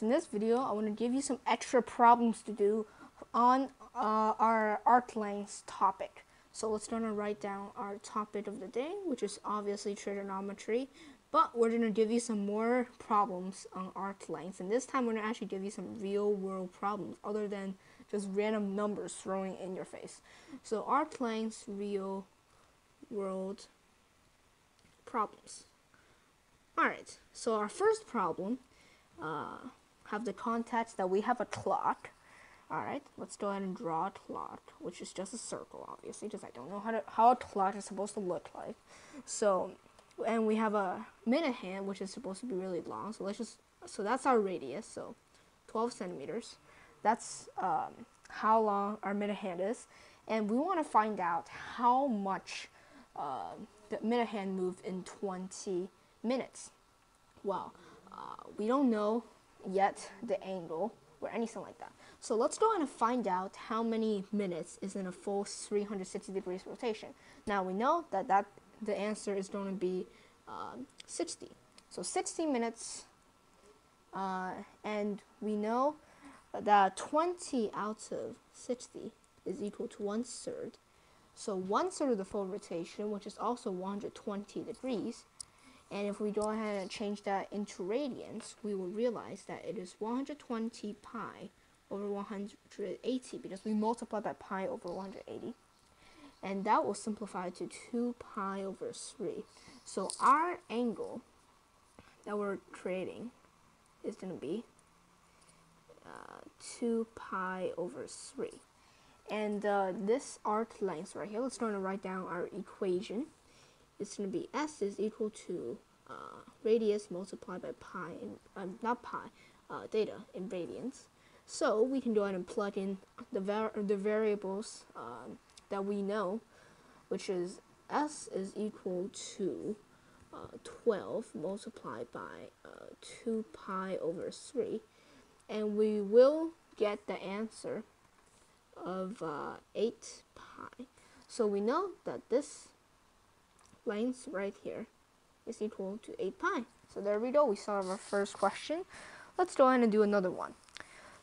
In this video, I want to give you some extra problems to do on our arc lengths topic. So let's going to write down our topic of the day, which is obviously trigonometry, but we're going to give you some more problems on arc lengths. And this time we're going to actually give you some real world problems other than just random numbers throwing in your face. So arc lengths, real world problems. Alright, so our first problem have the context that we have a clock. Alright, let's go ahead and draw a clock, which is just a circle, obviously, because I don't know how a clock is supposed to look like. So, and we have a minute hand, which is supposed to be really long. So let's just, so that's our radius, so 12 centimeters. That's how long our minute hand is. And we want to find out how much the minute hand moved in 20 minutes. Well, we don't know yet the angle or anything like that. So let's go ahead and find out how many minutes is in a full 360 degrees rotation. Now we know that, the answer is going to be 60. So 60 minutes, and we know that 20 out of 60 is equal to 1/3. So 1/3 of the full rotation, which is also 120 degrees, and if we go ahead and change that into radians, we will realize that it is 120 pi over 180, because we multiply by pi over 180. And that will simplify to 2 pi over 3. So our angle that we're creating is going to be 2 pi over 3. And this arc length right here, let's go and write down our equation. It's going to be S is equal to radius multiplied by pi, and theta in radians. So we can go ahead and plug in the variables that we know, which is S is equal to 12 multiplied by 2 pi over 3. And we will get the answer of 8 pi. So we know that this length right here is equal to 8 pi. So there we go. We solved our first question. Let's go ahead and do another one.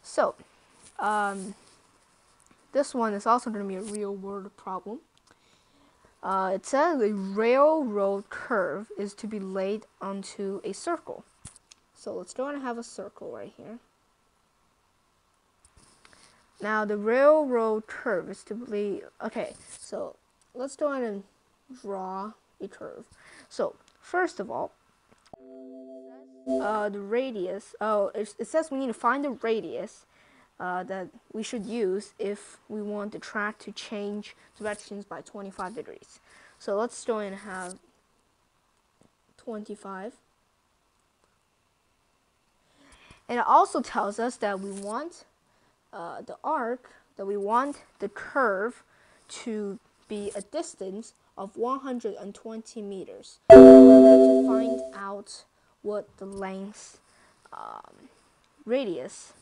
So this one is also going to be a real world problem. It says a railroad curve is to be laid onto a circle. So let's go ahead and have a circle right here. Now the railroad curve is to be, okay, so let's go ahead and draw a curve. So first of all, the radius, it says we need to find the radius that we should use if we want the track to change directions by 25 degrees. So let's go and have 25. And it also tells us that we want the arc, that we want the curve to be a distance of 120 meters. So we have to find out what the length radius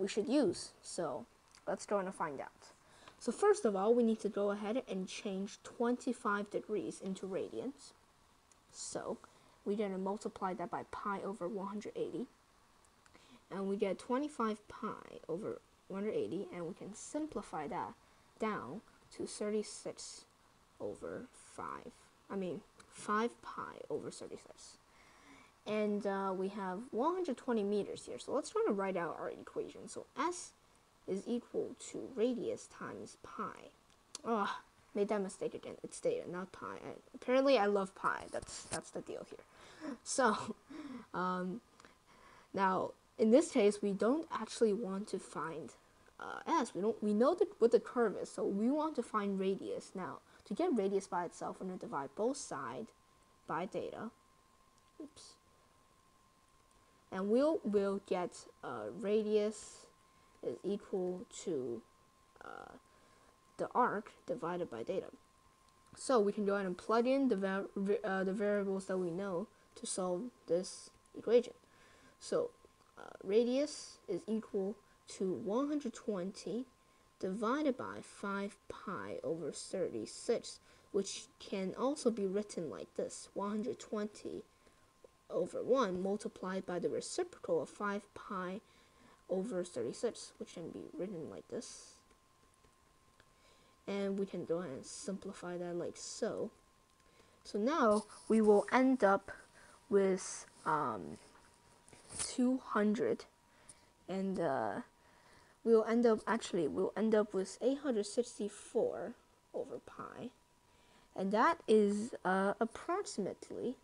we should use. So let's go and find out. So first of all, we need to go ahead and change 25 degrees into radians. So we're going to multiply that by pi over 180. And we get 25 pi over 180, and we can simplify that down to 36 over 5 pi over 36. And we have 120 meters here, so let's try to write out our equation. So S is equal to radius times pi. Oh, made that mistake again. It's theta, not pi. Apparently I love pi. That's the deal here. So now in this case we don't actually want to find S. We know what the curve is, so we want to find radius. Now to get radius by itself, we're going to divide both sides by theta. Oops. And we'll get radius is equal to the arc divided by theta. So we can go ahead and plug in the variables that we know to solve this equation. So radius is equal to 120 divided by 5 pi over 36, which can also be written like this, 120 over 1 multiplied by the reciprocal of 5 pi over 36, which can be written like this. And we can go ahead and simplify that like so. So now we will end up with 200, and we'll end up with 864 over pi, and that is approximately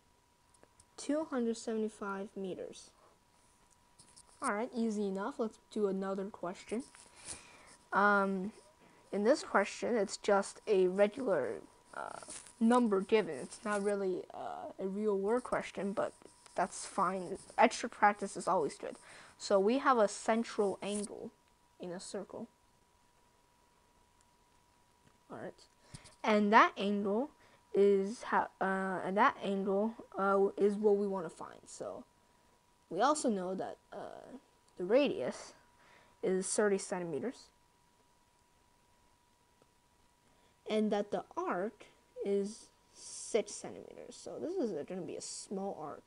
275 meters. Alright, easy enough. Let's do another question. In this question, it's just a regular number given. It's not really a real word question, but that's fine. Extra practice is always good. So we have a central angle in a circle. Alright, and that angle is what we want to find. So we also know that the radius is 30 centimeters, and that the arc is 6 centimeters. So this is going to be a small arc.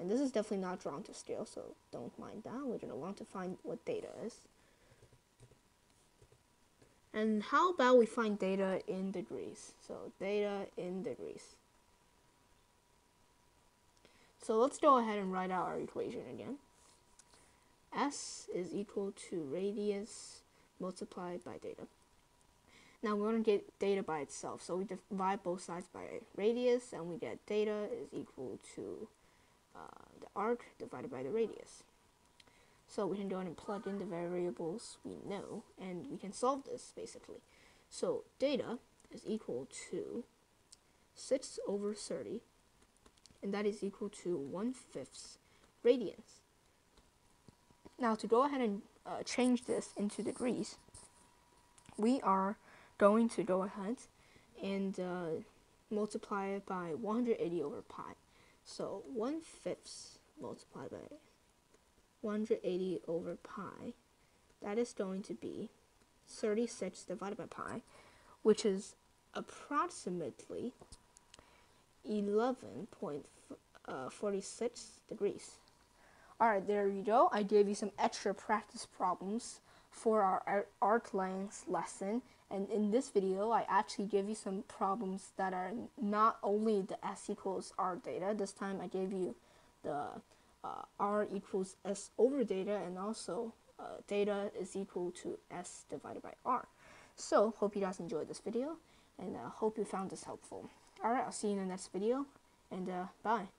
And this is definitely not drawn to scale, so don't mind that. We're going to want to find what data is. And how about we find data in degrees? So data in degrees. So let's go ahead and write out our equation again. S is equal to radius multiplied by data. Now we're going to get data by itself, so we divide both sides by radius, and we get data is equal to the arc divided by the radius. So we can go ahead and plug in the variables we know, and we can solve this basically. So data is equal to 6 over 30, and that is equal to 1/5 radians. Now to go ahead and change this into degrees, we are going to go ahead and multiply it by 180 over pi. So 1/5 multiplied by 180 over pi, that is going to be 36 divided by pi, which is approximately 11.46 degrees. Alright, there you go. I gave you some extra practice problems for our arc length lesson, and in this video I actually gave you some problems that are not only the S equals R data. This time I gave you the R equals S over data, and also data is equal to S divided by R. So hope you guys enjoyed this video, and I hope you found this helpful. Alright, I'll see you in the next video, and bye.